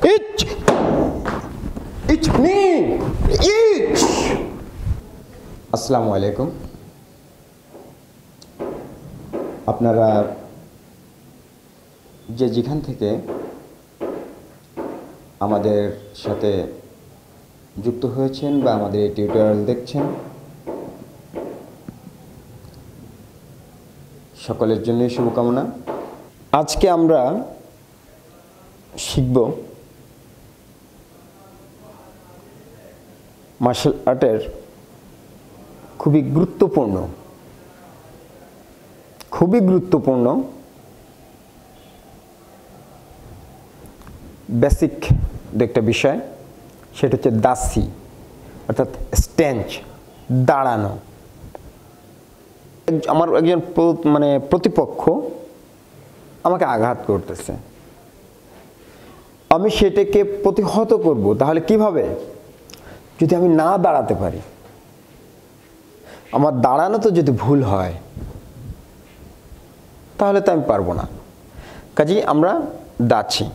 Ich. আসসালামু আলাইকুম। আপনারা যে যেখান থেকে আমাদের সাথে যুক্ত হয়েছেন বা আমাদের এই টিউটোরিয়াল দেখছেন, সকলের জন্য শুভকামনা। আজকে আমরা শিখব মার্শাল আর্টের খুবই গুরুত্বপূর্ণ বেসিক একটা বিষয়, সেটা হচ্ছে দাসি অর্থাৎ স্ট্যান্ড, দাঁড়ানো। আমার একজন প্রতিপক্ষ আমাকে আঘাত করতেছে, আমি সেটাকে প্রতিহত করব, তাহলে কিভাবে? যদি আমি না দাঁড়াতে পারি, আমার দাঁড়ানো তো যদি ভুল হয় তাহলে তো আমি পারবো না। কাজেই আমরা দাচি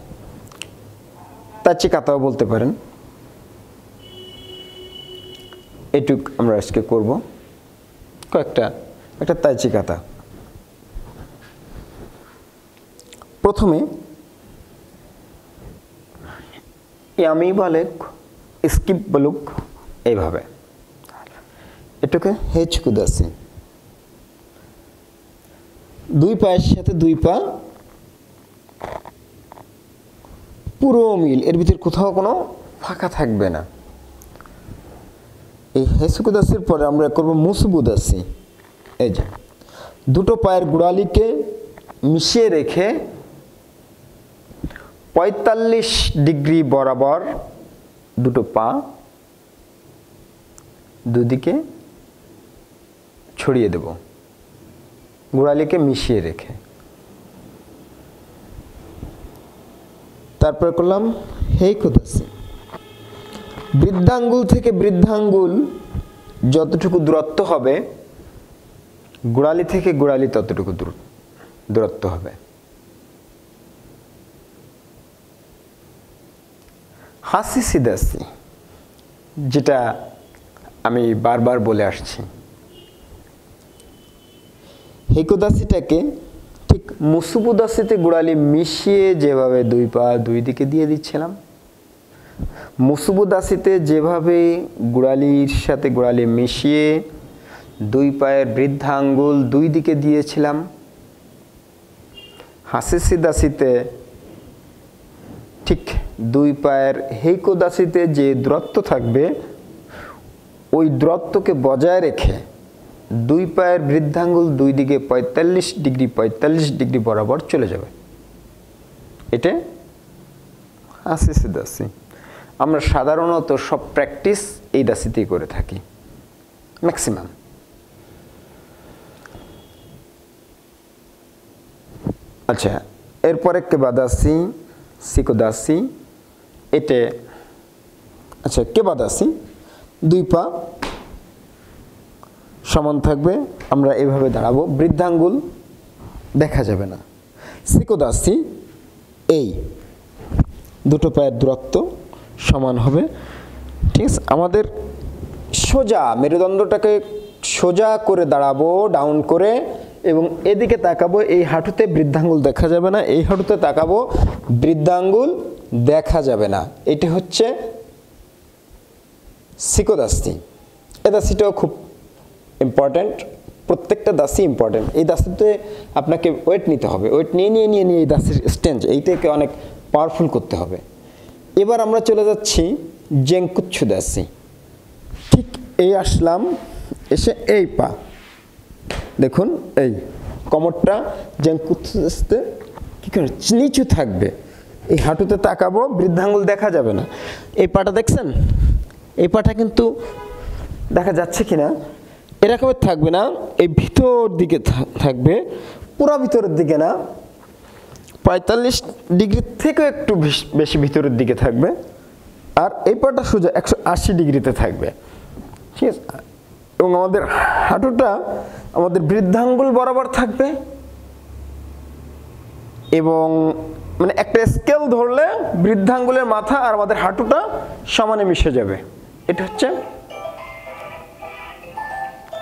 কাতাও বলতে পারেন, এটুক আমরা আজকে করব। একটা দাচি কাতা। প্রথমে ইয়ামি বালেক স্কিপ বলুক, এইভাবে এটাকে হেচকুদাসি, দুই পায়ের সাথে দুই পা পুরো মিল, এর ভিতরে কোথাও কোনো ফাঁকা থাকবে না। এই হেচকুদাসির পরে আমরা করব মুসুবুদাসি। এই যে দুটো পায়ের গোড়ালিকে মিশিয়ে রেখে 45 ডিগ্রি বরাবর দুটো পা দুদিকে ছড়িয়ে দেব, গোড়ালিকে মিশিয়ে রেখে। তারপর করলাম হেইকোদাসি। বৃদ্ধাঙ্গুল থেকে বৃদ্ধাঙ্গুল যতটুকু দূরত্ব হবে, গোড়ালি থেকে গোড়ালি ততটুকু দূরত্ব হবে। হাসিসিদাসি, যেটা আমি বারবার বলে আসছি, হেকোদাসিটাকে ঠিক মুসুবুদাসিতে গোড়ালি মিশিয়ে যেভাবে দুই পা দুই দিকে দিয়ে দিচ্ছিলাম, মুসুবুদাসিতে যেভাবে গোড়ালির সাথে গোড়ালি মিশিয়ে দুই পায়ের বৃদ্ধাঙ্গুল দুই দিকে দিয়েছিলাম, হাসিসিদাসিতে ঠিক দুই পায়ের হেইকোদাসিতে যে দূরত্ব থাকবে ওই দূরত্বকে বজায় রেখে দুই পায়ের বৃদ্ধাঙ্গুল দুই দিকে 45 ডিগ্রি বরাবর চলে যাবে। এটা হাসিসি দাসি। আমরা সাধারণত সব প্র্যাকটিস এই দাসিতেই করে থাকি ম্যাক্সিমাম। আচ্ছা, এরপরে কেবাদাসি, শিকোদাসি। এতে আচ্ছা, কেবাদাসি দুই পা সমান থাকবে, আমরা এভাবে দাঁড়াবো, বৃদ্ধাঙ্গুল দেখা যাবে না। শিকোদাসি, এই দুটো পায়ের দূরত্ব সমান হবে। ঠিক আছে, আমাদের সোজা মেরুদণ্ডটাকে সোজা করে দাঁড়াবো, ডাউন করে, এবং এদিকে তাকাবো, এই হাঁটুতে বৃদ্ধাঙ্গুল দেখা যাবে না, এই হাঁটুতে তাকাবো, বৃদ্ধাঙ্গুল দেখা যাবে না। এটা হচ্ছে শিকোদাসি। এই দাসিটাও খুব ইম্পর্ট্যান্ট, প্রত্যেকটা দাসি ইম্পর্ট্যান্ট। এই দাসিতে আপনাকে ওয়েট নিতে হবে, ওয়েট নিয়ে এই দাসির স্ট্যান্ড এইটাকে অনেক পাওয়ারফুল করতে হবে। এবার আমরা চলে যাচ্ছি জেঙ্কুৎসু দাসি। ঠিক এই আসলাম, এসে এই পা দেখুন, এই কোমরটা জেঙ্কুৎসুতে কী করে নিচু থাকবে, এই হাঁটুতে তাকাবো, বৃদ্ধাঙ্গুল দেখা যাবে না। এই পাটা দেখছেন, এই পাটা কিন্তু দেখা যাচ্ছে কিনা এরকমের থাকবে না, এই ভিতর দিকে থাকবে, পুরা ভিতরের দিকে না, 45 ডিগ্রি থেকে একটু বেশি ভিতরের দিকে থাকবে। আর এই পাটা সোজা 180 ডিগ্রিতে থাকবে। ঠিক আছে, এবং আমাদের হাঁটুটা আমাদের বৃদ্ধাঙ্গুল বরাবর থাকবে, এবং মানে একটা স্কেল ধরলে বৃদ্ধাঙ্গুলের মাথা আর আমাদের হাঁটুটা সমানে মিশে যাবে এটা হচ্ছে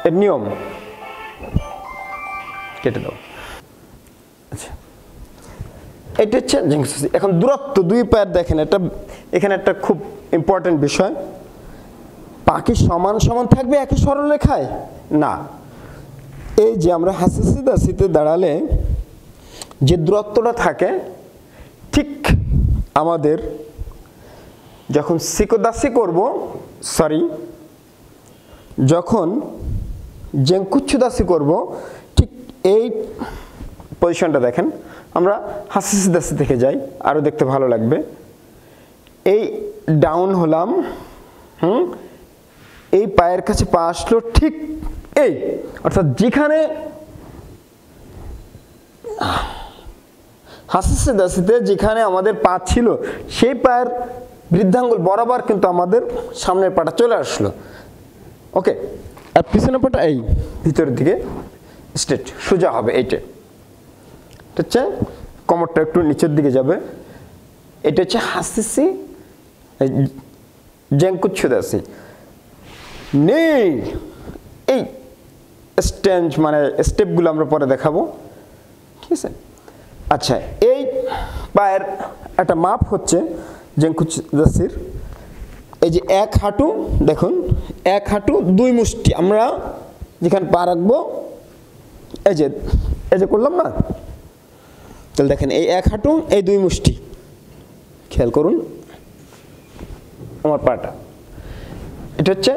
এর নিয়ম কেটে দাও আচ্ছা এটা হচ্ছে জিংসুসি এখন দূরত্ব দুই পায়ের দেখেন এটা এখানে একটা খুব ইম্পর্টেন্ট বিষয় পা কি সমান সমান থাকবে একই সরলরেখায় না এই যে আমরা হাসিসি দাসিতে দাঁড়ালে যে দূরত্বটা থাকে ঠিক আমাদের যখন শিকোদাসি করব সরি যখন জেনকুচ্ছুদাসি করব ঠিক এই পজিশনটা দেখেন আমরা হাসিসি দাসি থেকে যাই আরো দেখতে ভালো লাগবে এই ডাউন হলাম এই পায়ের কাছে পা আসলো ঠিক এই অর্থাৎ যেখানে হাসিসি দাসিতে যেখানে আমাদের পা ছিল সেই পায়ের বৃদ্ধাঙ্গুল বরাবর কিন্তু আমাদের সামনের পাটা চলে আসলো ওকে আর পিছনের পাটা এই ভিতরের দিকে স্ট্রেট সোজা হবে এইটা এটা হচ্ছে কোমরটা একটু নিচের দিকে যাবে এটা হচ্ছে হাসিসি জেনকুচ্ছু দাসি নেই এই স্ট্যান্ড মানে স্টেপগুলো আমরা পরে দেখাবো ঠিক আছে আচ্ছা এই পায়ের একটা মাপ হচ্ছে জেনকুচ্ছু দাসির এই যে এক হাঁটু দেখুন এক হাঁটু দুই মুষ্টি আমরা যেখানে পা রাখবো এই যে করলাম না তাহলে দেখেন এই এক হাঁটু এই দুই মুষ্টি খেয়াল করুন আমার পাটা এটা হচ্ছে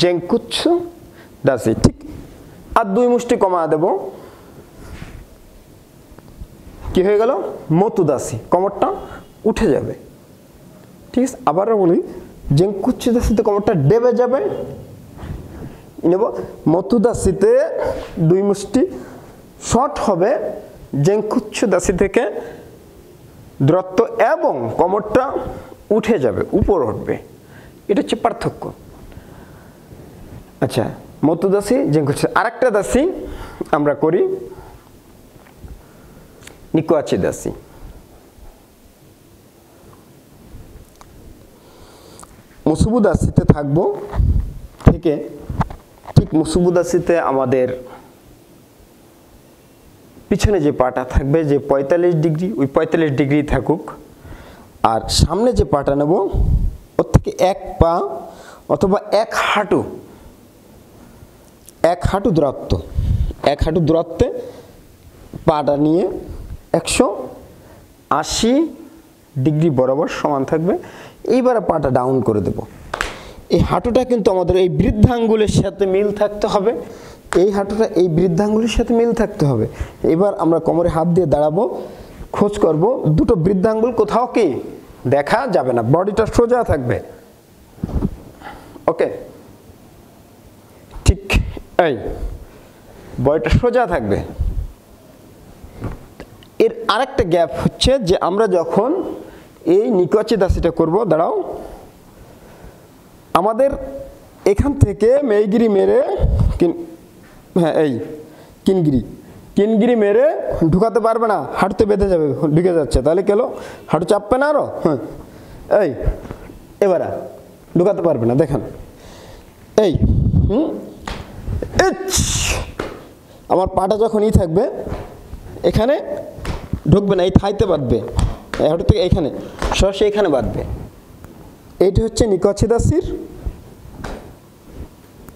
জেনকুচ্ছু দাসি ঠিক আর দুই মুষ্টি কমা দেব কি হয়ে গেল মোতো-দাচি কোমরটা উঠে যাবে ঠিক আছে আবারও বলি জেনকুচ্ছু-দাচিতে কোমরটা দেবে যাবে নেব মোতো-দাচিতে দুই মুষ্টি শর্ট হবে জেনকুচ্ছু-দাচি থেকে দূরত্ব এবং কোমরটা উঠে যাবে উপর উঠবে এটা হচ্ছে পার্থক্য আচ্ছা মোতো-দাচি জেনকুচ্ছু আরেকটা দাসি আমরা করি নিকোয়াচি দাসি মুসুবু-দাসিতে থাকব থেকে ঠিক মুসুবু-দাসিতে আমাদের পিছনে যে পাটা থাকবে যে 45 ডিগ্রি ওই 45 ডিগ্রি থাকুক আর সামনে যে পাটা নেব ওর থেকে এক পা অথবা এক হাঁটু দূরত্বে পাটা নিয়ে 180 ডিগ্রি বরাবর সমান থাকবে এইবার পাটা ডাউন করে দেব এই হাঁটুটা কিন্তু আমাদের এই বৃদ্ধাঙ্গুলের সাথে মিল থাকতে হবে এই হাঁটুটা এই বৃদ্ধাঙ্গুলের সাথে মিল থাকতে হবে এবার আমরা কোমরে হাত দিয়ে দাঁড়াবো খোঁজ করব দুটো বৃদ্ধাঙ্গুল কোথাও কি দেখা যাবে না বডিটা সোজা থাকবে ওকে ঠিক এই বডিটা সোজা থাকবে এর আরেকটা গ্যাপ হচ্ছে যে আমরা যখন এই নিকোয়াচি দাসিটা করব দাঁড়াও আমাদের এখান থেকে মেইগিরি মেরে কিনগিরি মেরে ঢুকাতে পারবে না হাঁটুতে বেঁধে যাবে ঢুকে যাচ্ছে তাহলে কেন হাঁটু চাপবে না আরো হ্যাঁ এই এবারে ঢুকাতে পারবে না দেখেন এই আমার পাটা যখনই থাকবে এখানে ঢুকবে না এই থাইতে বাঁধবে হাঁটু থেকে এখানে সরাসরি এখানে বাঁধবে এইটা হচ্ছে নিকোয়াচি দাসির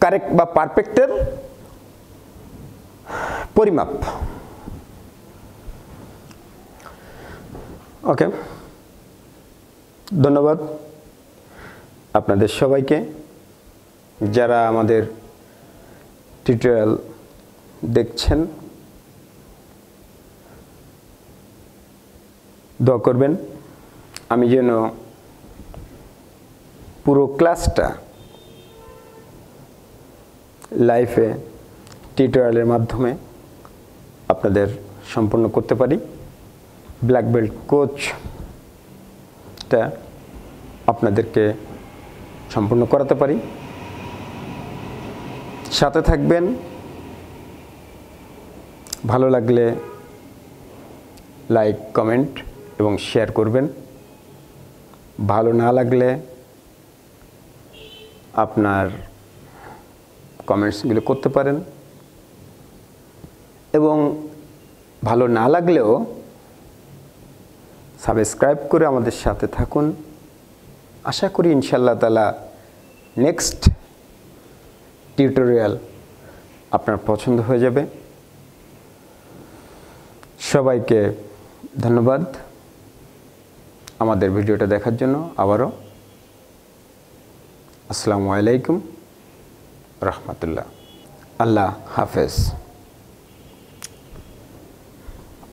কারেক্ট বা পারফেক্টের পরিমাপ ওকে ধন্যবাদ আপনাদের সবাইকে যারা আমাদের টিউটোরিয়াল দেখছেন দোয়া করবেন আমি যেন পুরো ক্লাসটা লাইফে টিউটোরিয়ালের মাধ্যমে আপনাদের সম্পূর্ণ করতে পারি ব্ল্যাক বেল্ট কোচটা আপনাদেরকে সম্পূর্ণ করাতে পারি সাথে থাকবেন ভালো লাগলে লাইক কমেন্ট এবং শেয়ার করবেন। ভালো না লাগলে আপনার কমেন্টসগুলো করতে পারেন, এবং ভালো না লাগলেও সাবস্ক্রাইব করে আমাদের সাথে থাকুন। আশা করি ইনশাআল্লাহ তাআলা নেক্সট টিউটোরিয়াল আপনার পছন্দ হয়ে যাবে। সবাইকে ধন্যবাদ আমাদের ভিডিওটা দেখার জন্য। আবারও আসসালামু আলাইকুম রাহমাতুল্লাহ। আল্লাহ হাফেজ।